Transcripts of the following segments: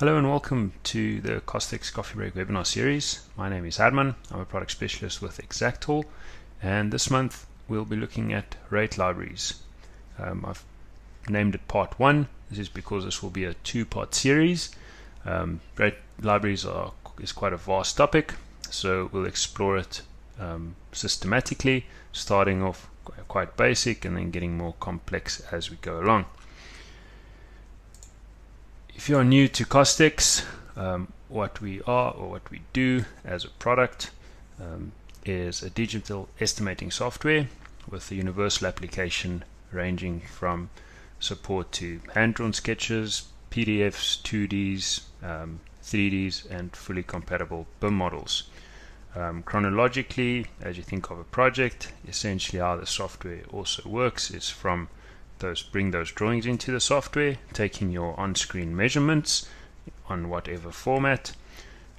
Hello and welcome to the Caustics Coffee Break webinar series. My name is Adman. I'm a product specialist with Exactal, and this month we'll be looking at rate libraries. I've named it part one. This is because this will be a two-part series. Rate libraries is quite a vast topic, so we'll explore it systematically, starting off quite basic and then getting more complex as we go along. If you're new to Caustics, what we do as a product is a digital estimating software with a universal application ranging from support to hand-drawn sketches, PDFs, 2Ds, 3Ds, and fully compatible BIM models. Chronologically, as you think of a project, essentially how the software also works is from bring those drawings into the software, taking your on-screen measurements on whatever format,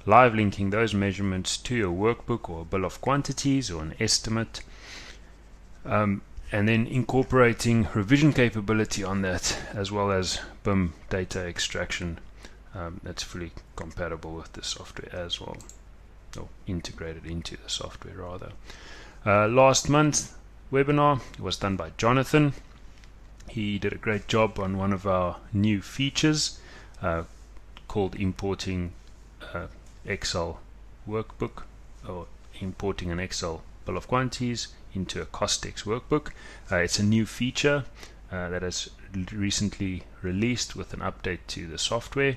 live linking those measurements to your workbook or a bill of quantities or an estimate, and then incorporating revision capability on that, as well as BIM data extraction that's fully compatible with the software as well, or integrated into the software rather. Last month's webinar was done by Jonathan. He did a great job on one of our new features called importing Excel workbook, or importing an Excel bill of quantities into a Caustics workbook. It's a new feature that has recently released with an update to the software,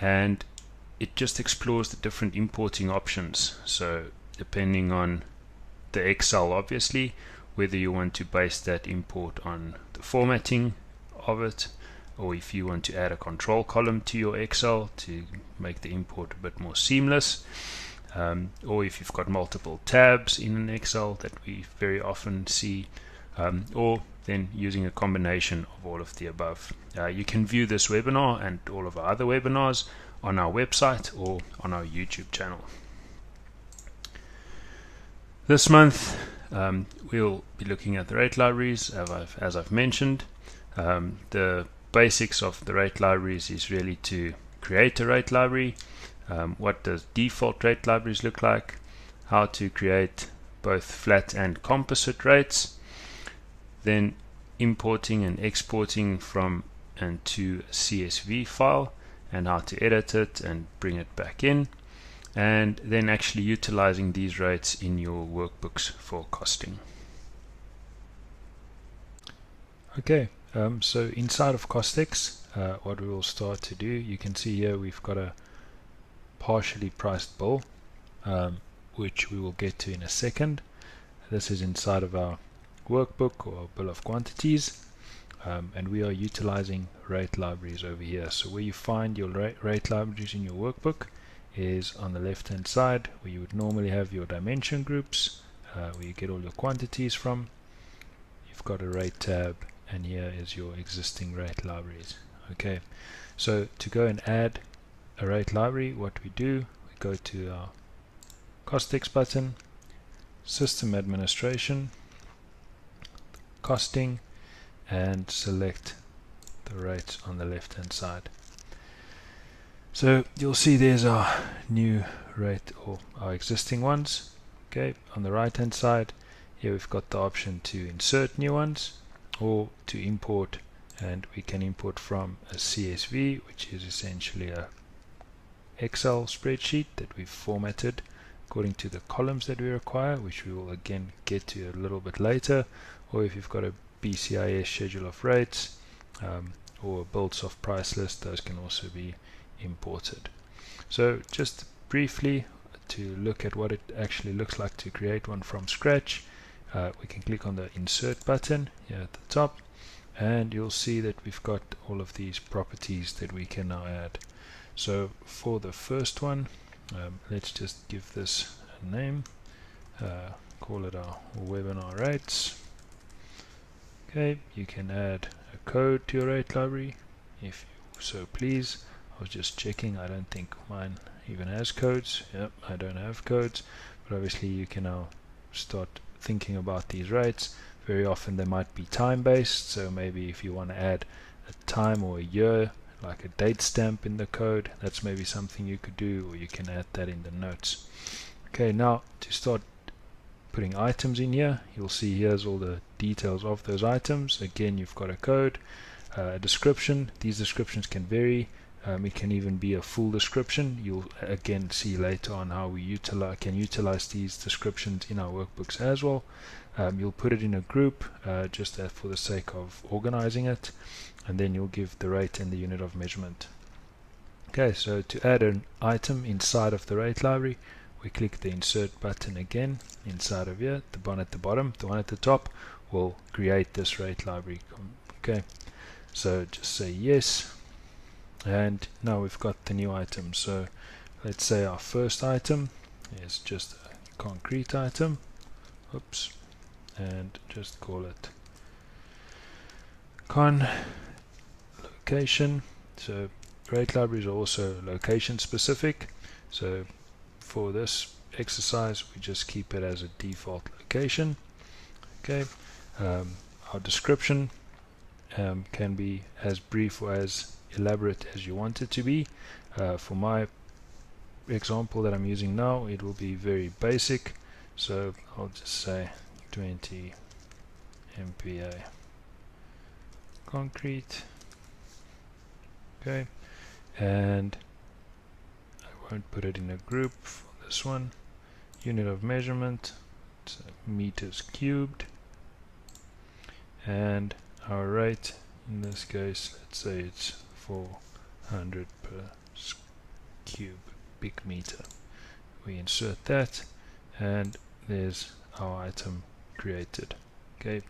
and it just explores the different importing options. So depending on the Excel, obviously, whether you want to base that import on the formatting of it, or if you want to add a control column to your Excel to make the import a bit more seamless, or if you've got multiple tabs in an Excel that we very often see, or then using a combination of all of the above. You can view this webinar and all of our other webinars on our website or on our YouTube channel. This month, we'll be looking at the rate libraries, as I've mentioned. The basics of the rate libraries is really to create a rate library, what does default rate libraries look like, how to create both flat and composite rates, then importing and exporting from and to a CSV file, and how to edit it and bring it back in, and then actually utilizing these rates in your workbooks for costing. Okay, so inside of Caustics, what we will start to do, you can see here we've got a partially priced bill, which we will get to in a second. This is inside of our workbook or bill of quantities, and we are utilizing rate libraries over here. So where you find your rate libraries in your workbook is on the left hand side, where you would normally have your dimension groups, where you get all your quantities from. You've got a rate tab, and here is your existing rate libraries. Okay, so to go and add a rate library, what we do, we go to our Caustics button, System Administration, Costing, and select the rates on the left hand side. So you'll see there's our new rate, or our existing ones. Okay, on the right hand side here we've got the option to insert new ones or to import, and we can import from a CSV, which is essentially a Excel spreadsheet that we've formatted according to the columns that we require, which we will again get to a little bit later, or if you've got a BCIS schedule of rates or a BuildSoft price list, those can also be imported. So just briefly to look at what it actually looks like to create one from scratch, we can click on the insert button here at the top, and you'll see that we've got all of these properties that we can now add. So for the first one, let's just give this a name, call it our webinar rates. Okay, you can add a code to your rate library if you so please. I was just checking, I don't think mine even has codes. Yep, I don't have codes, but obviously you can now start thinking about these rates. Very often they might be time based, so maybe if you want to add a time or a year like a date stamp in the code. That's maybe something you could do, or you can add that in the notes. Okay, now to start putting items in here, you'll see here's all the details of those items. Again, you've got a code, a description. These descriptions can vary. It can even be a full description. You'll again see later on how we can utilize these descriptions in our workbooks as well. You'll put it in a group just for the sake of organizing it, and then you'll give the rate and the unit of measurement. Okay, so to add an item inside of the rate library, we click the insert button again inside of here. The one at the bottom, the one at the top will create this rate library. Okay, so just say yes. And now we've got the new item. So let's say our first item is just a concrete item, oops, and just call it con location. So rate libraries are also location specific, so for this exercise we just keep it as a default location. Okay, our description can be as brief or as elaborate as you want it to be. For my example that I'm using now, it will be very basic, so I'll just say 20 MPa concrete. Okay, and I won't put it in a group for this one. Unit of measurement, so meters cubed, and our rate in this case, let's say it's 400 per cubic meter. We insert that, and there's our item created. Okay,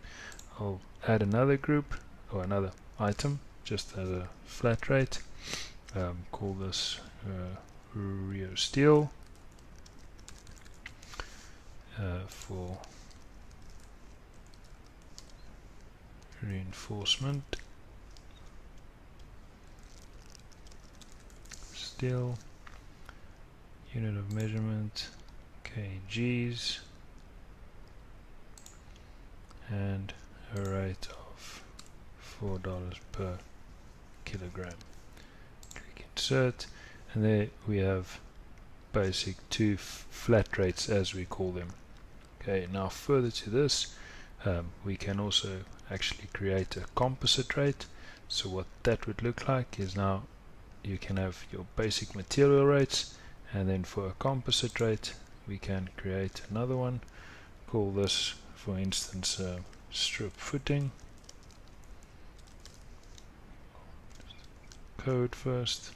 I'll add another group or another item just as a flat rate. Call this Rio Steel for reinforcement steel. Unit of measurement kgs, and a rate of $4 per kilogram. Click insert, and there we have basic two flat rates as we call them. Okay, now further to this, we can also actually create a composite rate. So what that would look like is, now you can have your basic material rates, and then for a composite rate we can create another one. Call this, for instance, strip footing. Code first,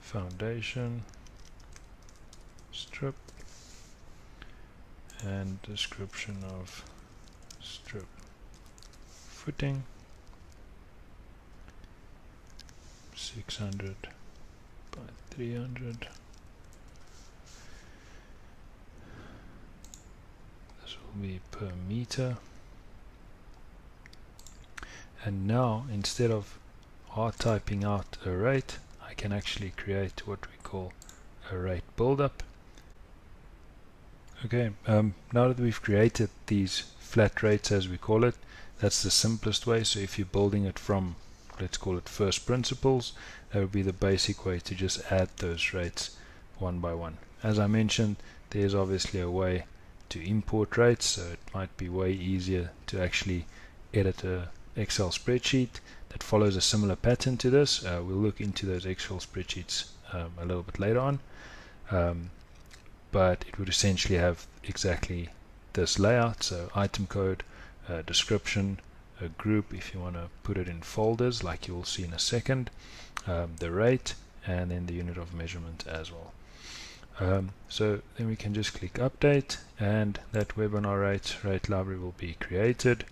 foundation strip, and description of strip footing 600 by 300. This will be per meter. And now, instead of hard typing out a rate, I can actually create what we call a rate buildup. Okay, now that we've created these flat rates as we call it, that's the simplest way. So if you're building it from, let's call it, first principles, that would be the basic way to just add those rates one by one. As I mentioned, there's obviously a way to import rates, so it might be way easier to actually edit a Excel spreadsheet that follows a similar pattern to this. We'll look into those Excel spreadsheets a little bit later on, but it would essentially have exactly this layout. So item code, description, a group if you want to put it in folders like you will see in a second, the rate, and then the unit of measurement as well. So then we can just click update, and that webinar rate library will be created.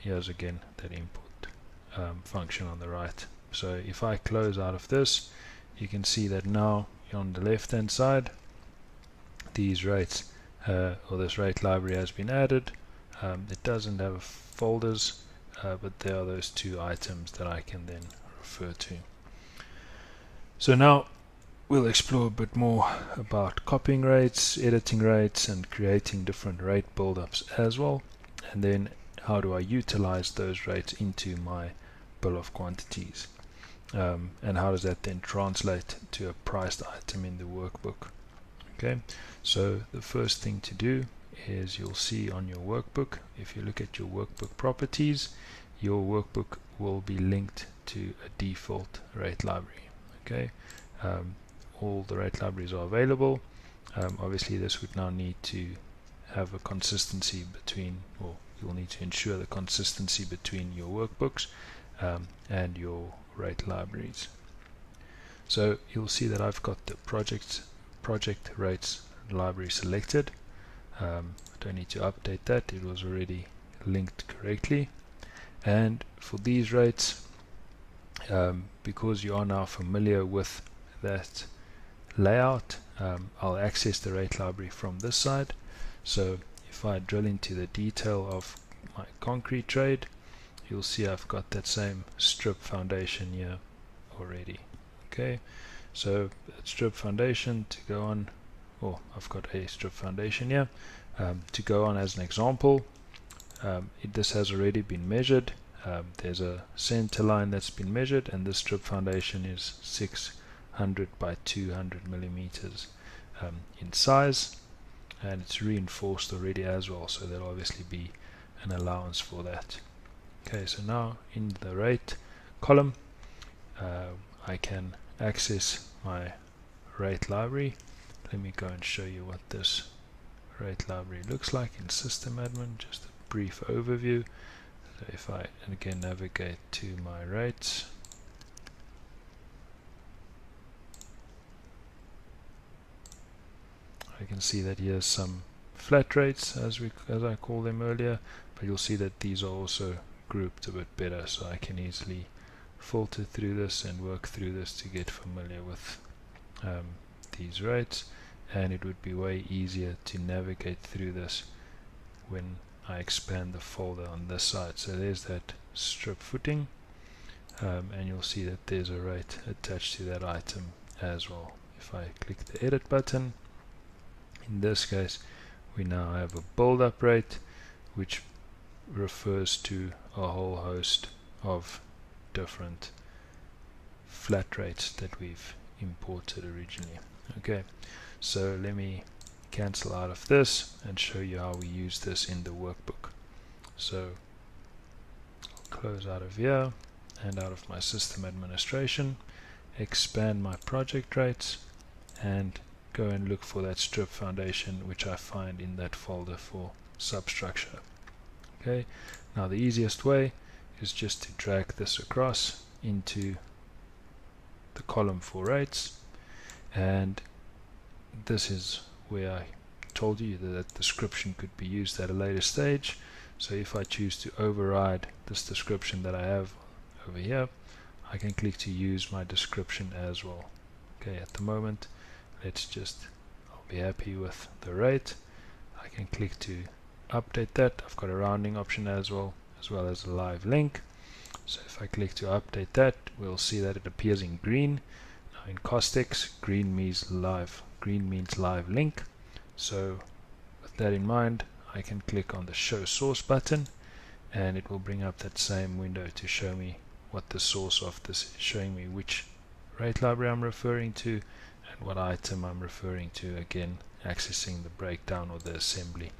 Here's again that import function on the right. So if I close out of this, you can see that now on the left hand side these rates or this rate library has been added. It doesn't have a folders, but there are those two items that I can then refer to. So now we'll explore a bit more about copying rates, editing rates, and creating different rate buildups as well, and then how do I utilize those rates into my bill of quantities, and how does that then translate to a priced item in the workbook. Okay, so the first thing to do is you'll see on your workbook, if you look at your workbook properties, your workbook will be linked to a default rate library. Okay, all the rate libraries are available. Obviously this would now need to have a consistency between, or you'll need to ensure the consistency between your workbooks and your rate libraries. So you'll see that I've got the project rates library selected. I don't need to update that, it was already linked correctly. And for these rates, because you are now familiar with that layout, I'll access the rate library from this side. So if I drill into the detail of my concrete trade, you'll see I've got that same strip foundation here already. Okay, so strip foundation to go on, or I've got a strip foundation here to go on as an example. This has already been measured. There's a center line that's been measured, and this strip foundation is 600 by 200 millimeters in size, and it's reinforced already as well, so there'll obviously be an allowance for that. Okay, so now in the rate column, I can access my rate library. Let me go and show you what this rate library looks like in system admin, just a brief overview. So if I again navigate to my rates, I can see that here's some flat rates, as I called them earlier, but you'll see that these are also grouped a bit better, so I can easily filter through this and work through this to get familiar with these rates, and it would be way easier to navigate through this when I expand the folder on this side. So there's that strip footing, and you'll see that there's a rate attached to that item as well. If I click the edit button, in this case we now have a build-up rate, which refers to a whole host of different flat rates that we've imported originally. Okay, so let me cancel out of this and show you how we use this in the workbook. So I'll close out of here and out of my system administration, expand my project rates, and go and look for that strip foundation, which I find in that folder for substructure. Okay, now the easiest way is just to drag this across into the column for rates, and this is where I told you that that description could be used at a later stage. So if I choose to override this description that I have over here, I can click to use my description as well. Okay, at the moment let's just, I'll be happy with the rate. I can click to update that. I've got a rounding option as well, as well as a live link. So if I click to update that, we'll see that it appears in green. Now in Caustics, green means live link. So with that in mind, I can click on the show source button, and it will bring up that same window to show me what the source of this is, showing me which rate library I'm referring to, what item I'm referring to, again accessing the breakdown or the assembly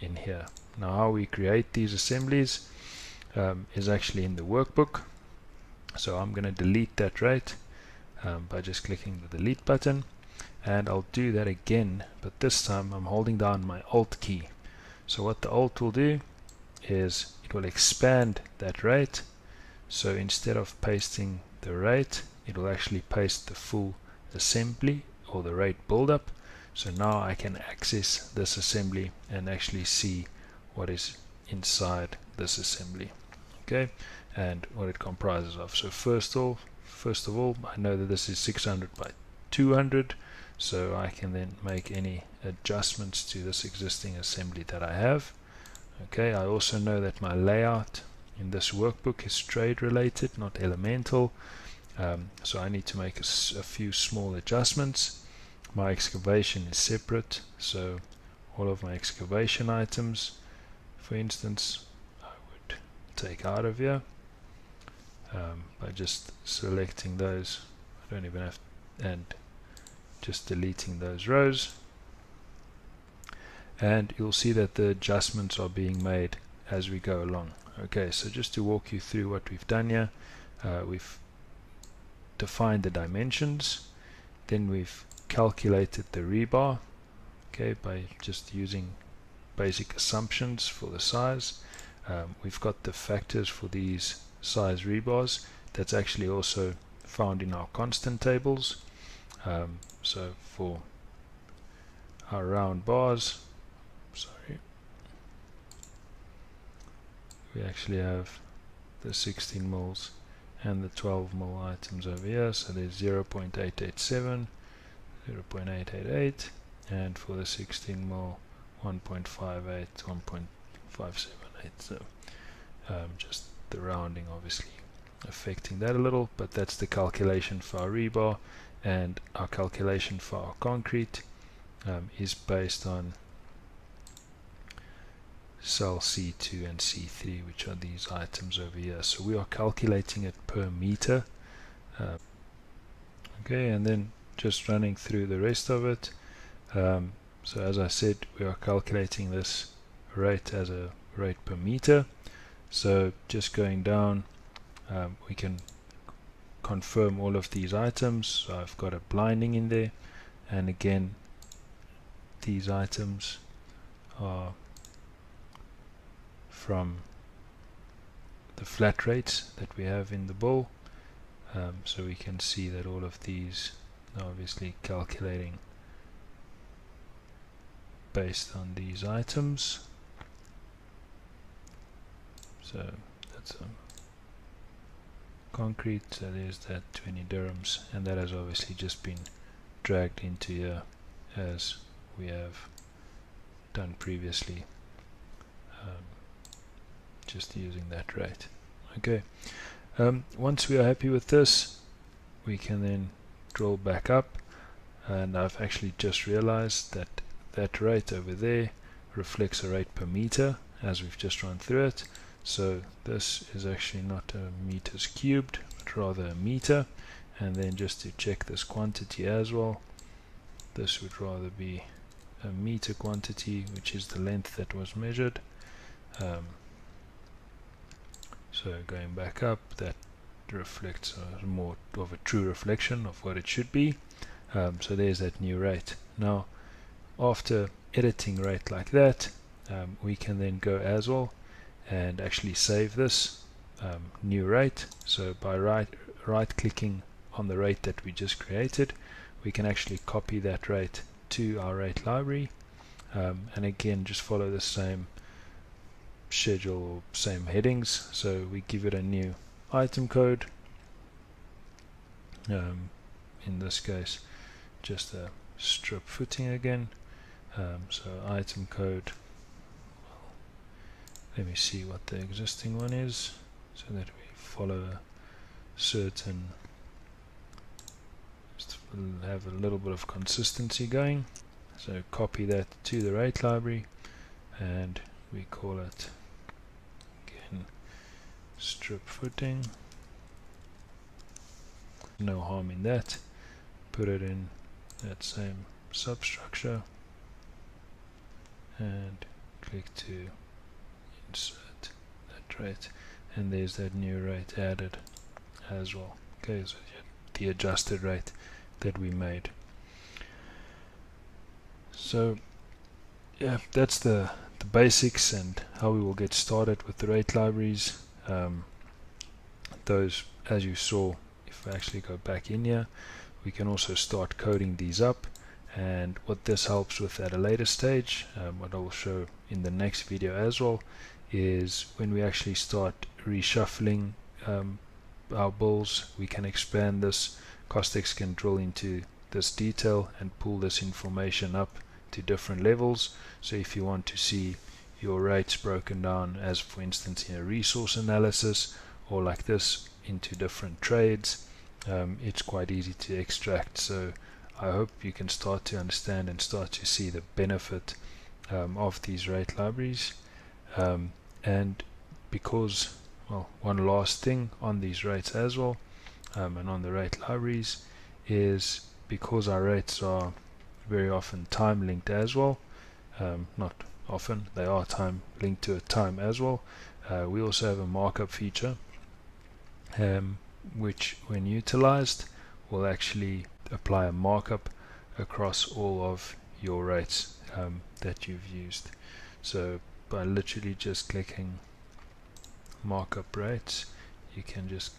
in here. Now how we create these assemblies is actually in the workbook. So I'm going to delete that rate by just clicking the delete button, and I'll do that again, but this time I'm holding down my alt key. So what the alt will do is it will expand that rate, so instead of pasting the rate, it will actually paste the full assembly or the rate buildup. So now I can access this assembly and actually see what is inside this assembly, okay, and what it comprises of. So first of all, I know that this is 600 by 200, so I can then make any adjustments to this existing assembly that I have. Okay, I also know that my layout in this workbook is trade related, not elemental. So I need to make a few small adjustments. My excavation is separate, so all of my excavation items, for instance, I take out of you by just selecting those. I don't even have to, and just deleting those rows, and you'll see that the adjustments are being made as we go along. Okay, so just to walk you through what we've done here, we've defined the dimensions, then we've calculated the rebar, okay, by just using basic assumptions for the size. We've got the factors for these size rebars. That's actually also found in our constant tables. So for our round bars, we actually have the 16 mils and the 12 mil items over here. So there's 0.887, 0.888, and for the 16 mil, 1.58, 1.578. So just the rounding obviously affecting that a little, but that's the calculation for our rebar, and our calculation for our concrete is based on cell C2 and C3, which are these items over here. So we are calculating it per meter. Okay, and then just running through the rest of it. So as I said, we are calculating this rate as a rate per meter. So just going down, we can confirm all of these items. So I've got a blinding in there, and again, these items are from the flat rates that we have in the bill, so we can see that all of these are obviously calculating based on these items. So that's concrete, so there's that 20 dirhams, and that has obviously just been dragged into here as we have done previously, just using that rate. Okay, once we are happy with this, we can then draw back up, and I've actually just realized that that rate over there reflects a rate per meter as we've just run through it. So this is actually not a meters cubed, but rather a meter. And then just to check this quantity as well, this would rather be a meter quantity, which is the length that was measured. So going back up, that reflects more of a true reflection of what it should be. So there's that new rate. Now, after editing rate like that, we can then go as well and actually save this new rate. So by right-clicking on the rate that we just created, we can actually copy that rate to our rate library, and again just follow the same schedule or same headings. So we give it a new item code, in this case just a strip footing again. So item code, let me see what the existing one is so that we follow a certain, just have a little bit of consistency going. So copy that to the rate library, and we call it again strip footing, no harm in that. Put it in that same substructure and click to insert that rate, and there's that new rate added as well. Okay, so the adjusted rate that we made. So yeah, that's the basics and how we will get started with the rate libraries. Those, as you saw, if we actually go back in here, we can also start coding these up, and what this helps with at a later stage, what I will show in the next video as well, is when we actually start reshuffling our bills, we can expand this. Caustics can drill into this detail and pull this information up to different levels. So if you want to see your rates broken down, as for instance in a resource analysis, or like this into different trades, it's quite easy to extract. So I hope you can start to understand and start to see the benefit of these rate libraries, and because well, one last thing on these rates as well, and on the rate libraries, is because our rates are very often time linked as well, not often, they are time linked to a time as well, we also have a markup feature which when utilized will actually apply a markup across all of your rates that you've used. So by literally just clicking markup rates, you can just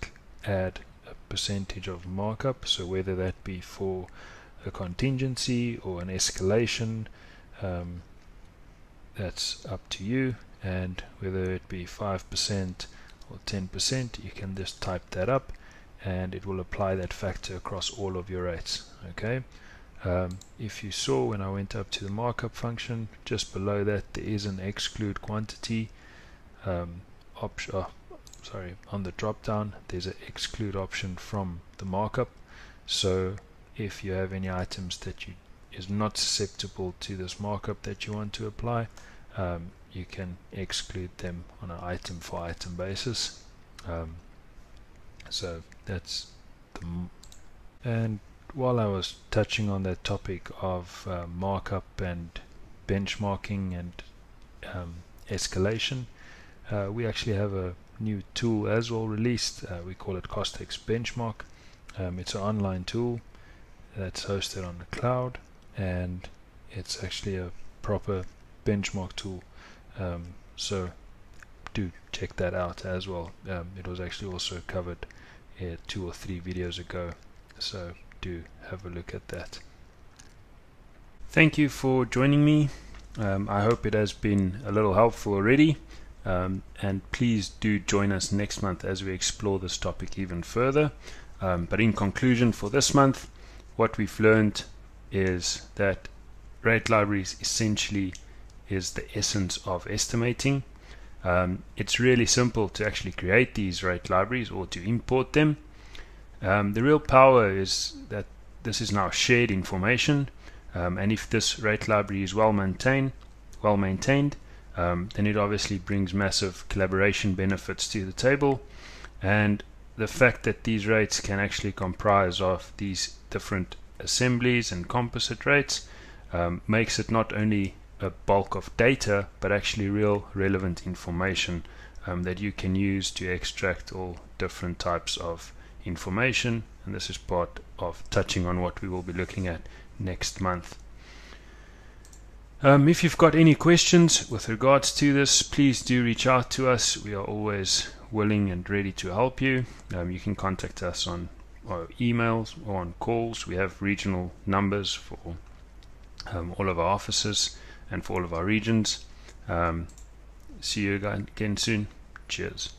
add a percentage of markup, so whether that be for a contingency or an escalation, that's up to you, and whether it be 5% or 10%, you can just type that up and it will apply that factor across all of your rates. Okay, if you saw when I went up to the markup function, just below that there is an exclude quantity option, on the drop down there's an exclude option from the markup. So if you have any items that is not susceptible to this markup that you want to apply, you can exclude them on an item for item basis. So that's the and while I was touching on that topic of markup and benchmarking and escalation, we actually have a new tool as well released. We call it CostX Benchmark. It's an online tool that's hosted on the cloud, and it's actually a proper benchmark tool, so do check that out as well. It was actually also covered 2 or 3 videos ago, so do have a look at that. Thank you for joining me. I hope it has been a little helpful already, and please do join us next month as we explore this topic even further. But in conclusion for this month, what we've learned is that rate libraries essentially is the essence of estimating. It's really simple to actually create these rate libraries or to import them. The real power is that this is now shared information, and if this rate library is well maintained, then it obviously brings massive collaboration benefits to the table, and the fact that these rates can actually comprise of these different assemblies and composite rates makes it not only a bulk of data but actually real relevant information that you can use to extract all different types of information, and this is part of touching on what we will be looking at next month. If you've got any questions with regards to this, please do reach out to us. We are always willing and ready to help you. You can contact us on our emails or on calls. We have regional numbers for all of our offices and for all of our regions. See you again soon. Cheers.